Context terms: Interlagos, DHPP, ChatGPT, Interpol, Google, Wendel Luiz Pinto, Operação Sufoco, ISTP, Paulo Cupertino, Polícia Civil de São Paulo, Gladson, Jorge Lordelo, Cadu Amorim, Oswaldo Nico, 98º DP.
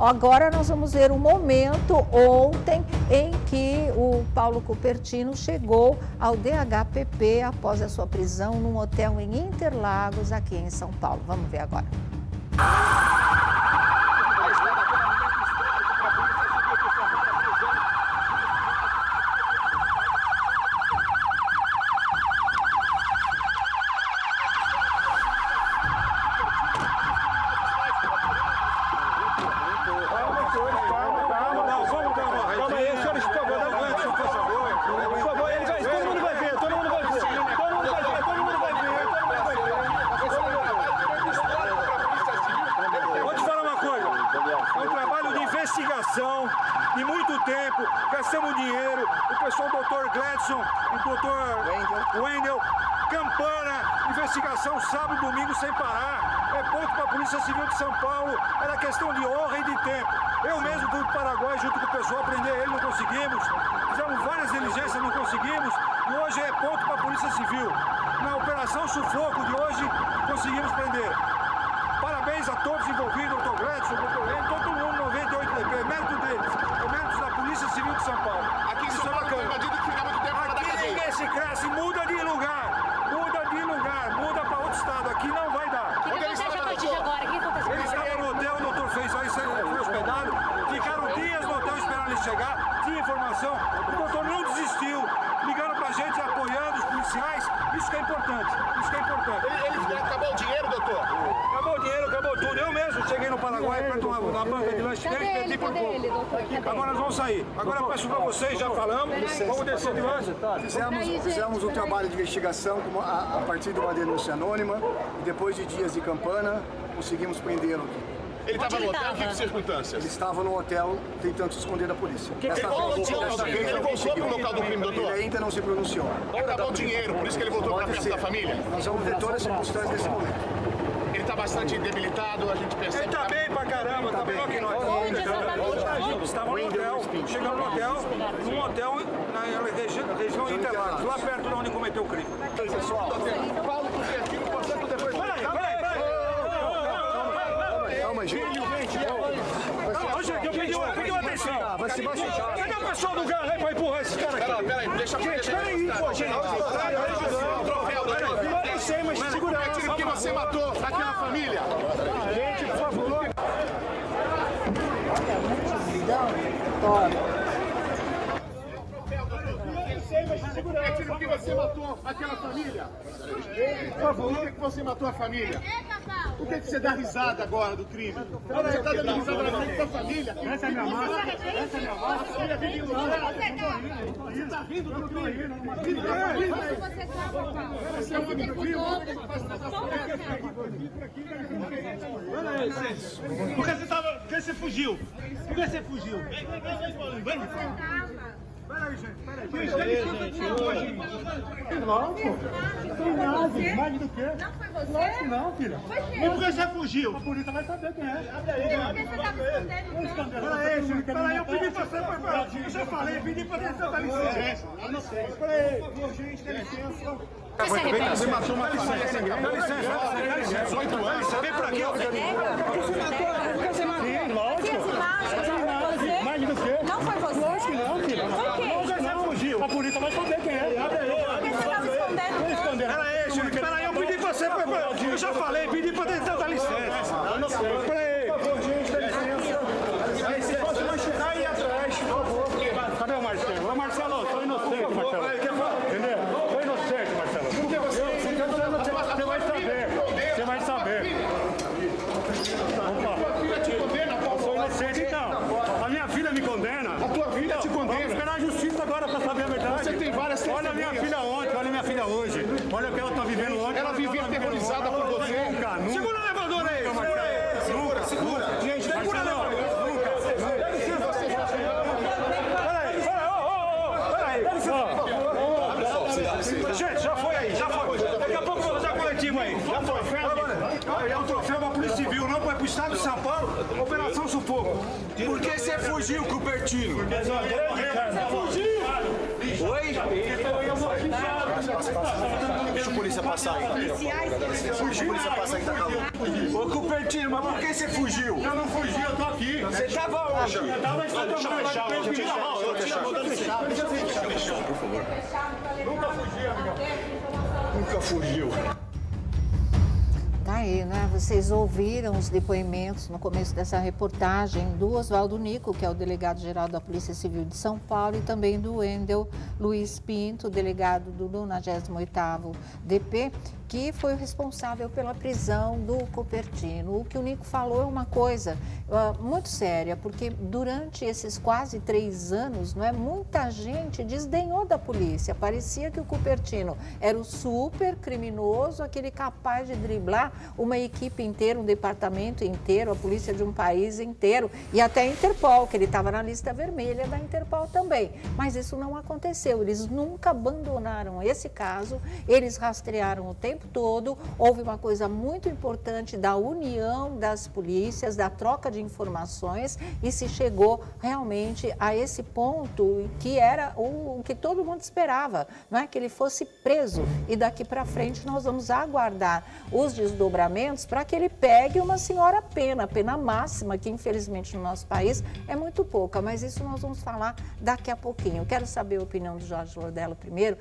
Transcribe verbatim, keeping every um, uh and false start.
Agora nós vamos ver o momento ontem em que o Paulo Cupertino chegou ao D H P P após a sua prisão num hotel em Interlagos, aqui em São Paulo. Vamos ver agora. E muito tempo, gastamos dinheiro, o pessoal doutor Gladson e doutor Wendel, campana, investigação sábado e domingo sem parar, é pouco para a Polícia Civil de São Paulo, era questão de honra e de tempo. Eu mesmo fui para o Paraguai junto com o pessoal, prender ele, não conseguimos, fizemos várias diligências, não conseguimos, e hoje é pouco para a Polícia Civil. Na Operação Sufoco de hoje, conseguimos prender. Parabéns a todos envolvidos, doutor Gladson, doutor Wendel, todo mundo. noventa e oito D P, é mérito deles, é mérito da Polícia Civil de São Paulo. Aqui em São Paulo foi invadido que ficava de tempo para dar cadeia. Aqui nesse crasse muda de lugar, muda de lugar, muda para outro estado, aqui não vai dar. O que acontece a partir de agora? O que acontece? Ele estava no hotel, o doutor fez, aí foi hospedado, ficaram dias no hotel esperando ele chegar, tinha informação, o doutor não desistiu, ligando para a gente, apoiando os policiais, isso que é importante, isso que é importante. Ele, ele acabou o dinheiro, doutor? Acabou o dinheiro, acabou tudo, eu mesmo cheguei no Paraguai para tomar uma banca de lanche. Agora nós vamos sair. Agora peço para vocês, já falamos. Vamos descer de lanche. Fizemos, fizemos um trabalho de investigação a, a partir de uma denúncia anônima e depois de dias de campana conseguimos prendê-lo. Ele estava no hotel? Que circunstâncias? Ele estava no hotel tentando se esconder da polícia. Ele voltou para o local do crime, doutor? Ele ainda não se pronunciou. Acabou o dinheiro, por isso que ele voltou para a casa da família? Nós vamos ver todas as circunstâncias desse momento. Ele está bastante debilitado, a gente percebe. Ele está bem pra caramba, está melhor que nós. Estava no hotel, chegamos no hotel, num hotel na região de Interlagos, lá perto de onde cometeu o crime. Pessoal, Paulo Cupertino passando depois. Peraí, peraí, peraí! Calma, gente. Eu pedi uma atenção. Cadê o pessoal do carro aí pra empurrar esse cara aqui? Peraí, deixa eu ver. Peraí, pô, gente. Eu não sei, mas segura aí. Porque você matou aquela família. Gente, por favor. É tiro que você matou aquela família? Por favor, por que você matou a família? Por que você dá risada agora do crime? Você está dando risada na frente da família? Essa é minha mãe. Essa é minha mãe. A família vem do lado. Você está rindo do crime? Você é um homem do crime? Por que você estava? Por que você fugiu? Por que você fugiu? Vem, vem, vem, vem. Peraí, gente, peraí. Não, pô. Não, nada. Mais do que? Não foi você? Lógico não, filha. Mas por que você fugiu? A polícia vai saber quem é. Abre aí, abre aí. Por que você tá me escondendo? Peraí, gente, peraí. Eu pedi pra você, foi. Eu já falei, pedi pra você, dá licença. Não sei. Peraí, por favor, gente, dá licença. Você matou uma licença. Dá licença. dezoito anos. Vem pra aqui, ó. Por que você matou? Por que você matou? Sim, lógico. Mais do que? Não foi você? Lógico não, filha. A polícia vai saber quem é. Por que você tá me escondendo? Peraí, gente, peraí, eu pedi pra você, eu já falei, pedi pra tentar dar licença. Não, não sei. Peraí. Por favor, gente, dá licença. Você pode mais chegar e ir atrás, por favor. Cadê o Marcelo? Ô, Marcelo, sou inocente, Marcelo. Entendeu? Sou inocente, Marcelo. Por que você... Você vai saber. Você vai saber. A tua filha te condena, Paulo. Eu sou inocente, então. A minha filha me condena. A tua filha te condena. Vamos esperar a justiça agora pra saber a verdade. Você tem várias testemunhas. Olha a minha filha ontem, olha a minha filha hoje. Olha o que ela tá vivendo ontem. Ela vivia aterrorizada por você. Nunca, nunca. Segura o elevador aí. Segura, segura. Gente, segura o elevador. Nunca. Dá licença. Peraí, peraí, ô, ô, ô. Peraí. Gente, já foi aí, já foi. Daqui a pouco eu vou dar coletivo aí. Já foi. É um troféu pra Polícia Civil, não, foi pro estado de São Paulo. Operação Sufoco. Por que esse você fugiu, Cupertino? Você fugiu? Oi? Deixa a polícia passar aí. Deixa a polícia passar aí, tá calmo. Ô, Cupertino, mas por que você fugiu? Eu não fugi, eu tô aqui. Você tava onde? Eu tava em Santa Maria. Deixa eu fechar, deixa eu fechar. Deixa eu, por favor. Nunca fugi, amiga. Nunca fugiu. Aí, né? Vocês ouviram os depoimentos no começo dessa reportagem do Oswaldo Nico, que é o delegado-geral da Polícia Civil de São Paulo, e também do Wendel Luiz Pinto, delegado do noventa e oito D P, que foi o responsável pela prisão do Cupertino. O que o Nico falou é uma coisa uh, muito séria, porque durante esses quase três anos, não é, muita gente desdenhou da polícia. Parecia que o Cupertino era o super criminoso, aquele capaz de driblar uma equipe inteira, um departamento inteiro, a polícia de um país inteiro, e até a Interpol, que ele estava na lista vermelha da Interpol também. Mas isso não aconteceu, eles nunca abandonaram esse caso, eles rastrearam o tempo todo. Houve uma coisa muito importante da união das polícias, da troca de informações, e se chegou realmente a esse ponto que era o que todo mundo esperava, não é? Que ele fosse preso, e daqui para frente nós vamos aguardar os desdobramentos para que ele pegue uma senhora pena, pena máxima, que infelizmente no nosso país é muito pouca, mas isso nós vamos falar daqui a pouquinho. Quero saber a opinião do Jorge Lordelo primeiro.